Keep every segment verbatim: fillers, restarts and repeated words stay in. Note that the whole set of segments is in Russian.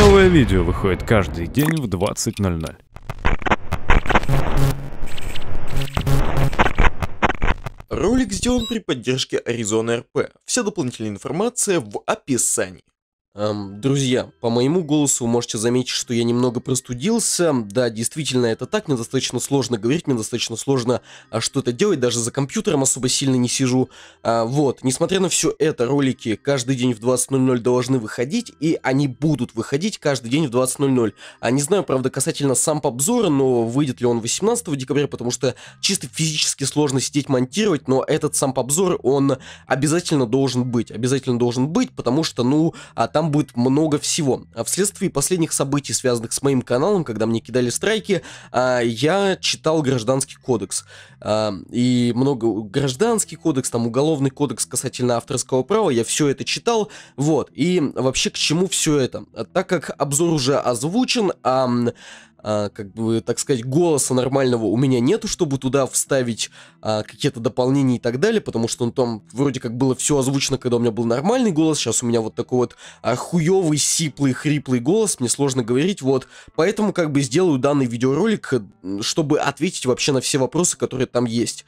Новое видео выходит каждый день в двадцать ноль ноль. Ролик сделан при поддержке Arizona эр пи. Вся дополнительная информация в описании. Эм, друзья, по моему голосу можете заметить, что я немного простудился. Да, действительно, это так. Мне достаточно сложно говорить, мне достаточно сложно а, что-то делать. Даже за компьютером особо сильно не сижу. А, вот, несмотря на все это, ролики каждый день в двадцать ноль ноль должны выходить. И они будут выходить каждый день в двадцать ноль ноль. А не знаю, правда, касательно самп-обзора, но выйдет ли он восемнадцатого декабря, потому что чисто физически сложно сидеть монтировать. Но этот самп-обзор, он обязательно должен быть. Обязательно должен быть, потому что, ну, а там Там будет много всего. Вследствие последних событий, связанных с моим каналом, когда мне кидали страйки, я читал Гражданский кодекс. И много... Гражданский кодекс, там Уголовный кодекс касательно авторского права, я все это читал. Вот. И вообще к чему все это? Так как обзор уже озвучен, а... А, как бы, так сказать, голоса нормального у меня нету, чтобы туда вставить а, какие-то дополнения и так далее, потому что ну, там вроде как было все озвучено, когда у меня был нормальный голос, сейчас у меня вот такой вот а, хуёвый, сиплый, хриплый голос, мне сложно говорить, вот, поэтому как бы сделаю данный видеоролик, чтобы ответить вообще на все вопросы, которые там есть.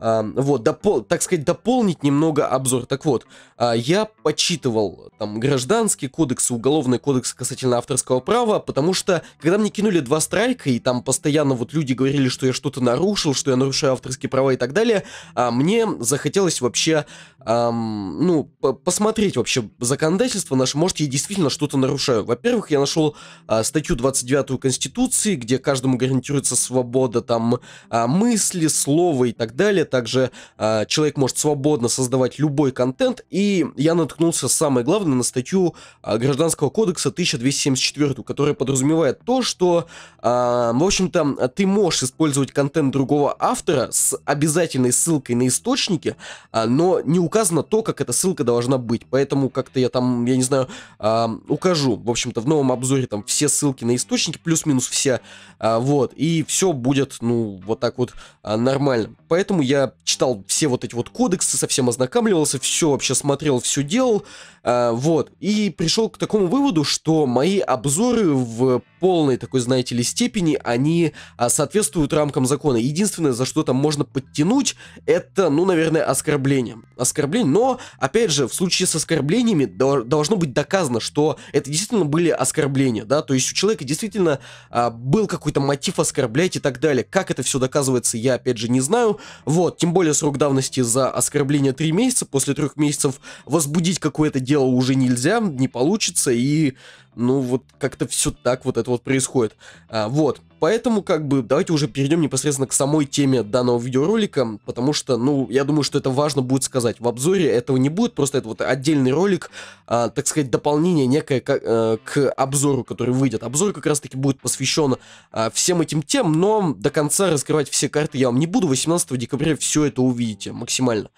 Uh, вот, допол- так сказать, дополнить немного обзор. Так вот, uh, я почитывал там гражданский кодекс, уголовный кодекс касательно авторского права, потому что, когда мне кинули два страйка, и там постоянно вот люди говорили, что я что-то нарушил, что я нарушаю авторские права и так далее, uh, мне захотелось вообще, uh, ну, по посмотреть вообще законодательство наше, может, я действительно что-то нарушаю. Во-первых, я нашел uh, статью двадцать девятую Конституции, где каждому гарантируется свобода там uh, мысли, слова и так далее. Также э, человек может свободно создавать любой контент, и я наткнулся, самое главное, на статью э, Гражданского кодекса тысяча двести семьдесят четыре, которая подразумевает то, что, э, в общем-то, ты можешь использовать контент другого автора с обязательной ссылкой на источники, э, но не указано то, как эта ссылка должна быть, поэтому как-то я там, я не знаю, э, укажу, в общем-то, в новом обзоре там все ссылки на источники, плюс-минус все, э, вот, и все будет, ну, вот так вот э, нормально, поэтому я Я читал все вот эти вот кодексы, совсем ознакомливался, все вообще смотрел, все делал, э, вот, и пришел к такому выводу, что мои обзоры в полной такой, знаете ли, степени, они а, соответствуют рамкам закона. Единственное, за что там можно подтянуть, это, ну, наверное, оскорбление. Оскорбление, но, опять же, в случае с оскорблениями до, должно быть доказано, что это действительно были оскорбления, да, то есть у человека действительно а, был какой-то мотив оскорблять и так далее. Как это все доказывается, я, опять же, не знаю, вот, тем более срок давности за оскорбление три месяца, после трех месяцев возбудить какое-то дело уже нельзя, не получится, и... Ну, вот как-то все так вот это вот происходит. А, вот, поэтому как бы давайте уже перейдем непосредственно к самой теме данного видеоролика, потому что, ну, я думаю, что это важно будет сказать. В обзоре этого не будет, просто это вот отдельный ролик, а, так сказать, дополнение некое к, а, к обзору, который выйдет. Обзор как раз-таки будет посвящен а, всем этим темам, но до конца раскрывать все карты я вам не буду. восемнадцатого декабря все это увидите максимально.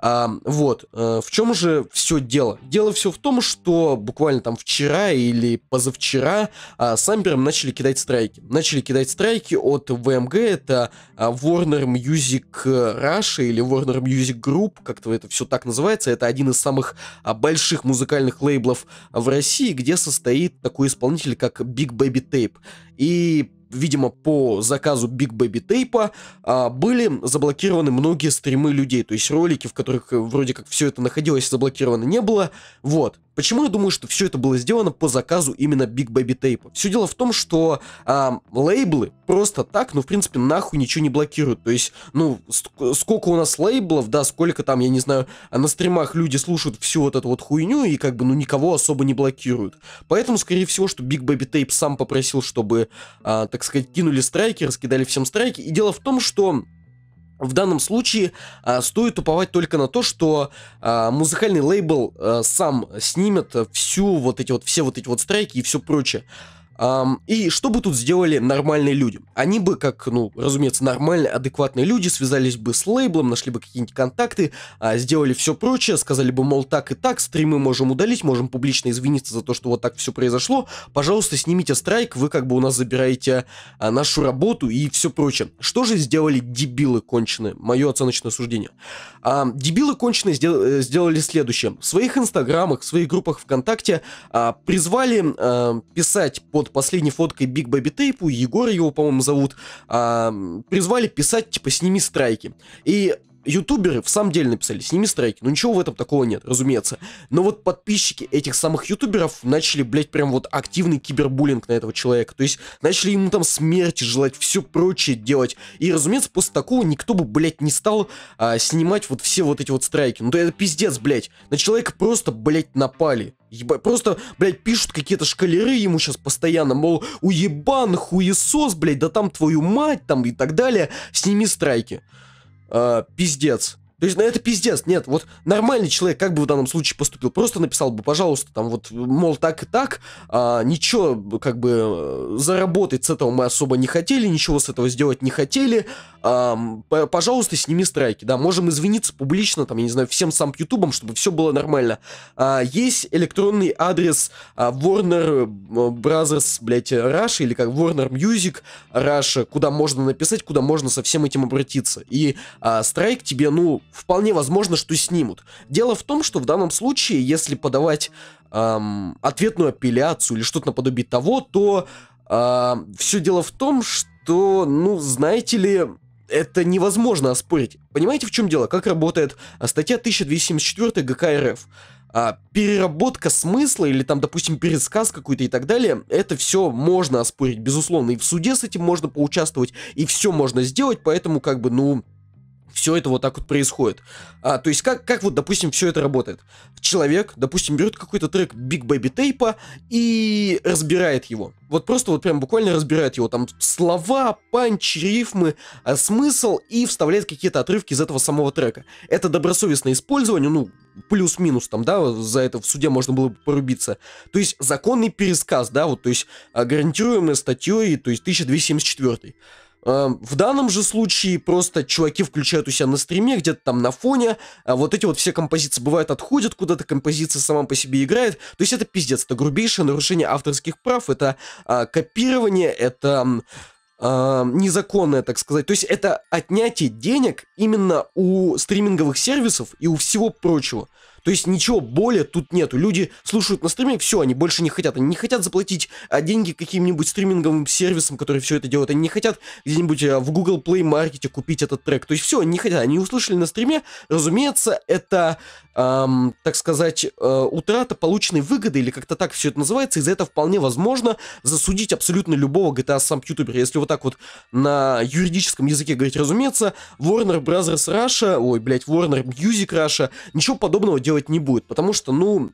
А, вот, а, в чем же все дело? Дело все в том, что буквально там вчера или позавчера а, самперам начали кидать страйки. Начали кидать страйки от ВМГ, это а, Warner Music Russia или Warner Music Group, как-то это все так называется. Это один из самых а, больших музыкальных лейблов в России, где состоит такой исполнитель, как Big Baby Tape. И... видимо, по заказу Big Baby Tape а, были заблокированы многие стримы людей, то есть ролики, в которых вроде как все это находилось, заблокировано не было, вот. Почему я думаю, что все это было сделано по заказу именно Big Baby Tape? Все дело в том, что э, лейблы просто так, ну, в принципе, нахуй ничего не блокируют. То есть, ну, сколько у нас лейблов, да, сколько там, я не знаю, на стримах люди слушают всю вот эту вот хуйню и как бы, ну, никого особо не блокируют. Поэтому, скорее всего, что Big Baby Tape сам попросил, чтобы, э, так сказать, кинули страйки, раскидали всем страйки. И дело в том, что... в данном случае а, стоит уповать только на то, что а, музыкальный лейбл а, сам снимет всю вот эти вот, все вот эти вот страйки и все прочее. Um, и что бы тут сделали нормальные люди? Они бы, как, ну, разумеется, нормальные, адекватные люди, связались бы с лейблом, нашли бы какие-нибудь контакты, а, сделали все прочее, сказали бы, мол, так и так, стримы можем удалить, можем публично извиниться за то, что вот так все произошло, пожалуйста, снимите страйк, вы как бы у нас забираете а, нашу работу и все прочее. Что же сделали дебилы конченые? Мое оценочное суждение. А, дебилы конченые сдел- сделали следующее. В своих инстаграмах, в своих группах ВКонтакте а, призвали а, писать под последней фоткой Big Baby Tape, Егора его, по-моему, зовут, а, призвали писать, типа, сними страйки. И ютуберы в самом деле написали, сними страйки, ну ничего в этом такого нет, разумеется. Но вот подписчики этих самых ютуберов начали, блять, прям вот активный кибербуллинг на этого человека. То есть начали ему там смерти желать, все прочее делать. И, разумеется, после такого никто бы, блять, не стал а, снимать вот все вот эти вот страйки. Ну да это пиздец, блять. На человека просто, блять, напали. Еба... Просто, блядь, пишут какие-то шкалеры ему сейчас постоянно, мол, уебан, хуесос, блядь, да там твою мать, там и так далее, сними страйки. А, пиздец. То есть, ну это пиздец, нет, вот нормальный человек, как бы в данном случае поступил, просто написал бы, пожалуйста, там вот, мол, так и так, а, ничего, как бы, заработать с этого мы особо не хотели, ничего с этого сделать не хотели, а, пожалуйста, сними страйки, да, можем извиниться публично, там, я не знаю, всем сам ютубом, чтобы все было нормально. А, есть электронный адрес а, Warner Bros. Блять, Russia, или как, Warner Music Russia, куда можно написать, куда можно со всем этим обратиться, и а, страйк тебе, ну, вполне возможно, что снимут. Дело в том, что в данном случае, если подавать эм, ответную апелляцию или что-то наподобие того, то э, все дело в том, что, ну, знаете ли, это невозможно оспорить. Понимаете, в чем дело? Как работает статья тысяча двести семьдесят четыре ГК РФ? А, переработка смысла или там, допустим, пересказ какой-то и так далее, это все можно оспорить, безусловно. И в суде с этим можно поучаствовать, и все можно сделать, поэтому как бы, ну... Все это вот так вот происходит. А, то есть, как, как вот, допустим, все это работает? Человек, допустим, берет какой-то трек Big Baby Tape и разбирает его. Вот просто вот прям буквально разбирает его. Там слова, панч, рифмы, а, смысл, и вставляет какие-то отрывки из этого самого трека. Это добросовестное использование, ну, плюс-минус там, да, за это в суде можно было бы порубиться. То есть, законный пересказ, да, вот, то есть, гарантируемой статьей, то есть, тысяча двести семьдесят четыре. В данном же случае просто чуваки включают у себя на стриме, где-то там на фоне, вот эти вот все композиции, бывают, отходят куда-то, композиция сама по себе играет, то есть это пиздец, это грубейшее нарушение авторских прав, это а, копирование, это а, незаконное, так сказать, то есть это отнятие денег именно у стриминговых сервисов и у всего прочего. То есть ничего более тут нету. Люди слушают на стриме, все, они больше не хотят. Они не хотят заплатить а, деньги каким-нибудь стриминговым сервисам, которые все это делают. Они не хотят где-нибудь а, в Google Play Market купить этот трек. То есть все, они не хотят. Они услышали на стриме. Разумеется, это, эм, так сказать, э, утрата полученной выгоды, или как-то так все это называется. И за это вполне возможно засудить абсолютно любого джи ти эй-самп ютубера. Если вот так вот на юридическом языке говорить, разумеется, Warner Bros. Russia, ой, блядь, Warner Music Russia, ничего подобного делать делать не будет, потому что, ну,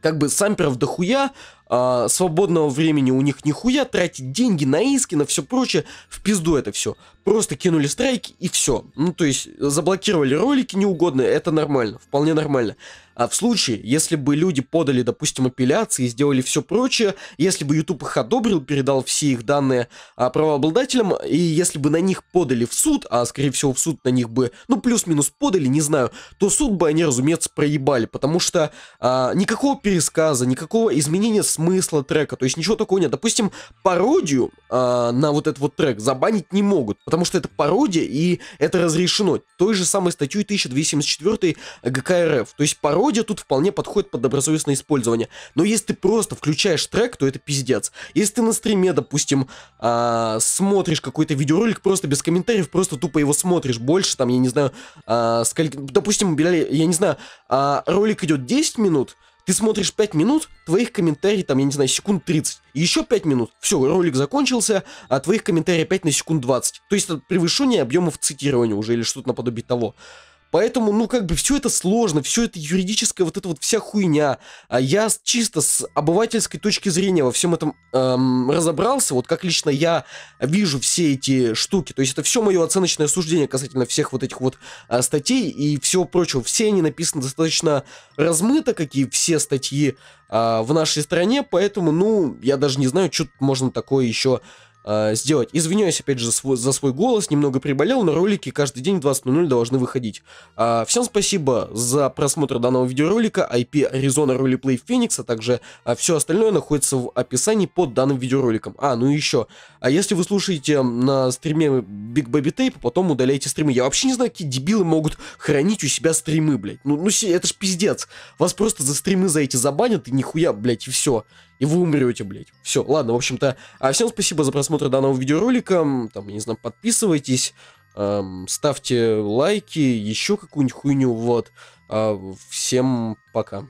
как бы самперов дохуя, а, свободного времени у них нихуя, тратить деньги на иски, на все прочее, в пизду это все. Просто кинули страйки и все. Ну, то есть, заблокировали ролики неугодные, это нормально, вполне нормально. А в случае, если бы люди подали, допустим, апелляции, сделали все прочее, если бы ютуб их одобрил, передал все их данные а, правообладателям, и если бы на них подали в суд, а скорее всего в суд на них бы, ну плюс-минус подали, не знаю, то суд бы они, разумеется, проебали, потому что а, никакого пересказа, никакого изменения смысла трека, то есть ничего такого нет. Допустим, пародию а, на вот этот вот трек забанить не могут, потому что это пародия, и это разрешено той же самой статьей тысяча двести семьдесят четыре ГК РФ, то есть пародия тут вполне подходит под добросовестное использование. Но если ты просто включаешь трек, то это пиздец. Если ты на стриме, допустим, а, смотришь какой-то видеоролик просто без комментариев, просто тупо его смотришь больше, там, я не знаю, а, сколько, допустим, я не знаю, а, ролик идет десять минут, ты смотришь пять минут, твоих комментариев, там, я не знаю, секунд тридцать. И еще пять минут, все, ролик закончился, а твоих комментариев опять на секунд двадцать. То есть это превышение объемов цитирования уже или что-то наподобие того. Поэтому, ну, как бы, все это сложно, все это юридическая вот эта вот вся хуйня. Я чисто с обывательской точки зрения во всем этом эм, разобрался, вот как лично я вижу все эти штуки. То есть это все мое оценочное суждение касательно всех вот этих вот э, статей и всего прочего. Все они написаны достаточно размыто, как и все статьи э, в нашей стране, поэтому, ну, я даже не знаю, что можно такое еще... сделать. Извиняюсь, опять же, за свой, за свой голос, немного приболел, но ролики каждый день в двадцать ноль ноль должны выходить. А, всем спасибо за просмотр данного видеоролика. ай пи Arizona Roleplay Phoenix, а также а, все остальное находится в описании под данным видеороликом. А, ну и еще, а если вы слушаете на стриме Big Baby Tape, потом удаляйте стримы. Я вообще не знаю, какие дебилы могут хранить у себя стримы, блядь. Ну, ну это ж пиздец. Вас просто за стримы за эти забанят, и нихуя, блядь, и все. И вы умрете, блядь. Все, ладно, в общем-то, а всем спасибо за просмотр данного видеоролика. Там, я не знаю, подписывайтесь, эм, ставьте лайки, еще какую-нибудь хуйню, вот. Э, всем пока.